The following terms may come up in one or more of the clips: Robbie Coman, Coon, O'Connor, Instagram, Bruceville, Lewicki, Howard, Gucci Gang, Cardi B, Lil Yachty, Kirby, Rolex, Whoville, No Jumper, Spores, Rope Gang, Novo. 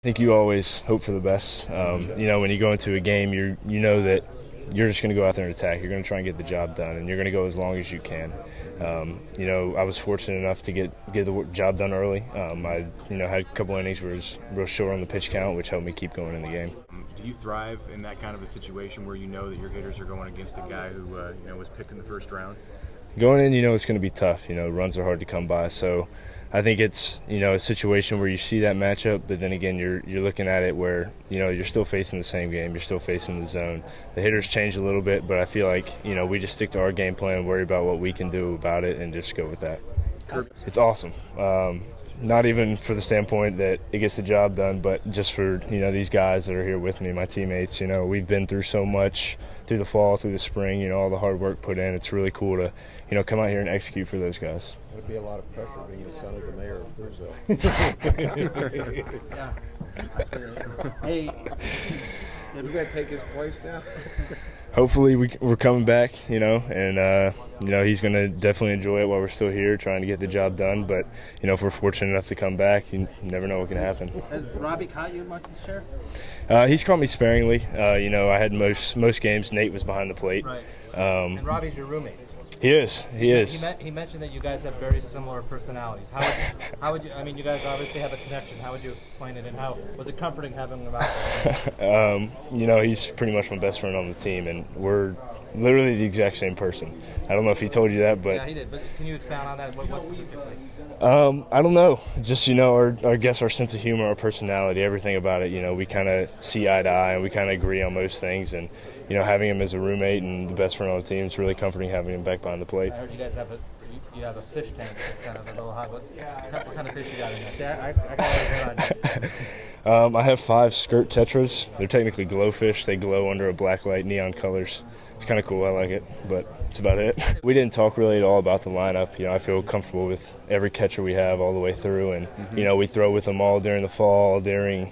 I think you always hope for the best. You know, when you go into a game, you know that you're just going to go out there and attack. You're going to try and get the job done, and you're going to go as long as you can. You know, I was fortunate enough to get the job done early. I had a couple innings where it was real short on the pitch count, which helped me keep going in the game. Do you thrive in that kind of a situation where you know that your hitters are going against a guy who was picked in the first round? Going in, it's going to be tough. Runs are hard to come by, so I think it's a situation where you see that matchup, but then again you're looking at it where you're still facing the same game, you're still facing the zone. The hitters change a little bit, but I feel like we just stick to our game plan, worry about what we can do about it, and just go with that. It's awesome. Not even for the standpoint that it gets the job done, but just for these guys that are here with me, my teammates. We've been through so much through the fall, through the spring. All the hard work put in. It's really cool to come out here and execute for those guys. It would be a lot of pressure being the son of the mayor of Bruceville. Yeah. Hey, we got to take his place now. Hopefully we're coming back, and he's going to definitely enjoy it while we're still here, trying to get the job done. But if we're fortunate enough to come back, you never know what can happen. Has Robbie caught you much this year? He's caught me sparingly. I had most games Nate was behind the plate. Right. And Robbie's your roommate. He is. He mentioned that you guys have very similar personalities. How would you? I mean, you guys obviously have a connection. How would you explain it? And how was it comforting having him out? He's pretty much my best friend on the team, and we're literally the exact same person. I don't know if he told you that, but yeah, he did. But can you expound on that? What specifically? I don't know. Just I guess our sense of humor, our personality, everything about it. We kind of see eye to eye, and we kind of agree on most things. And having him as a roommate and the best friend on the team, it's really comforting having him back behind the plate. I heard you guys have a fish tank that's kind of a little hot. What kind of fish you got in there? I got a good on you. I have 5 skirt tetras. They're technically glowfish. They glow under a black light, neon colors. It's kind of cool. I like it, but that's about it. We didn't talk really at all about the lineup. I feel comfortable with every catcher we have all the way through, and we throw with them all during the fall, during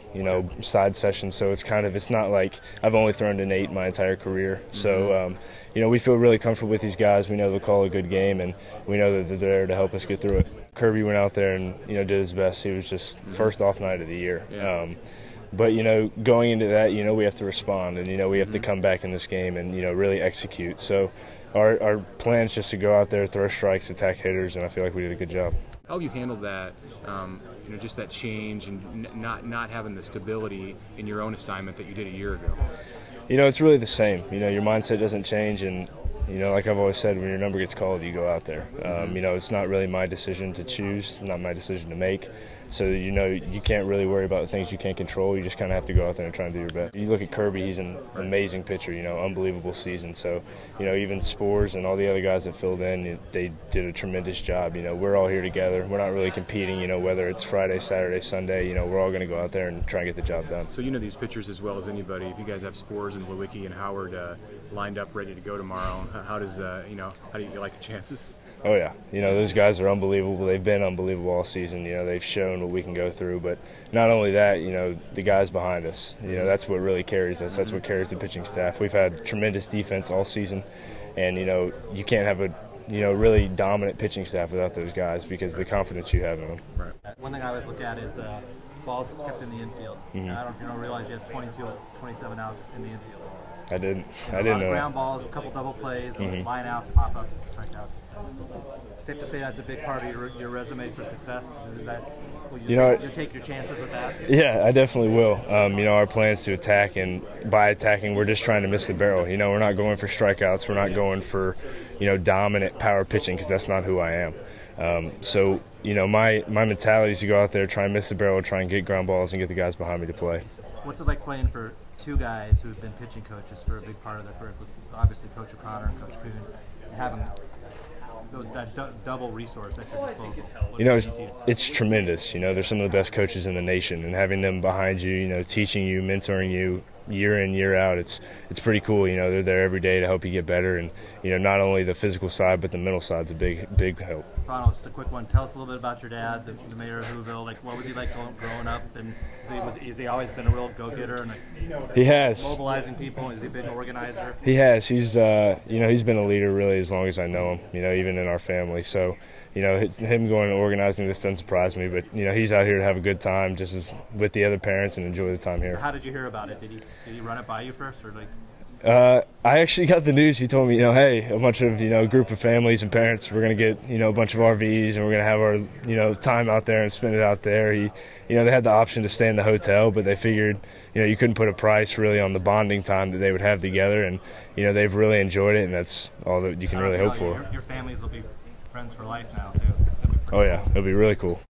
side sessions. So it's not like I've only thrown to Nate my entire career. So we feel really comfortable with these guys. We know they'll call a good game, and we know that they're there to help us get through it. Kirby went out there and did his best. He was just first off night of the year. Yeah. But, going into that, we have to respond, and, we have to come back in this game and, really execute. So our plan is just to go out there, throw strikes, attack hitters, and I feel like we did a good job. How have you handled that, just that change and not having the stability in your own assignment that you did a year ago? It's really the same. Your mindset doesn't change, and, like I've always said, when your number gets called, you go out there. It's not really my decision to choose, it's not my decision to make. So, you can't really worry about the things you can't control. You just kind of have to go out there and try and do your best. You look at Kirby, he's an amazing pitcher, unbelievable season. So, even Spores and all the other guys that filled in, they did a tremendous job. We're all here together. We're not really competing, whether it's Friday, Saturday, Sunday. We're all going to go out there and try and get the job done. So, these pitchers as well as anybody. If you guys have Spores and Lewicki and Howard lined up ready to go tomorrow, how do you like the chances? Oh, yeah. Those guys are unbelievable. They've been unbelievable all season. They've shown what we can go through. But not only that, the guys behind us, that's what really carries us. That's what carries the pitching staff. We've had tremendous defense all season. And, you can't have a, really dominant pitching staff without those guys because of the confidence you have in them. Right. One thing I always look at is balls kept in the infield. I don't know if you realize you had 27 outs in the infield. I didn't. I didn't know. A lot of ground balls, a couple double plays, line outs, pop ups, strikeouts. Safe to say that's a big part of your resume for success. Is that you'll take your chances with that? Yeah, I definitely will. Our plan is to attack, and by attacking, we're just trying to miss the barrel. We're not going for strikeouts. We're not going for dominant power pitching because that's not who I am. So my mentality is to go out there, try and miss the barrel, try and get ground balls, and get the guys behind me to play. What's it like playing for two guys who have been pitching coaches for a big part of their career, obviously Coach O'Connor and Coach Coon, and having that double resource at your disposal? It's tremendous. They're some of the best coaches in the nation, and having them behind you, teaching you, mentoring you year in, year out, it's pretty cool. They're there every day to help you get better, and, not only the physical side, but the mental side's a big help. Ronald, just a quick one. Tell us a little bit about your dad, the mayor of Whoville. What was he like growing up? And has he always been a real go-getter and he has mobilizing people? Has he been an organizer? He has. He's he's been a leader really as long as I know him. Even in our family. So you know, him going and organizing this doesn't surprise me, but, you know, he's out here to have a good time just as with the other parents and enjoy the time here. How did you hear about it? Did he run it by you first, or like? I actually got the news. He told me, you know, hey, a bunch of, you know, group of families and parents, we're going to get, you know, a bunch of RVs and we're going to have our, you know, time out there and spend it out there. He, you know, they had the option to stay in the hotel, but they figured, you know, you couldn't put a price really on the bonding time that they would have together. And, you know, they've really enjoyed it, and that's all that you can really hope for. Your families will be friends for life now, too. Oh, yeah. It'll be really cool.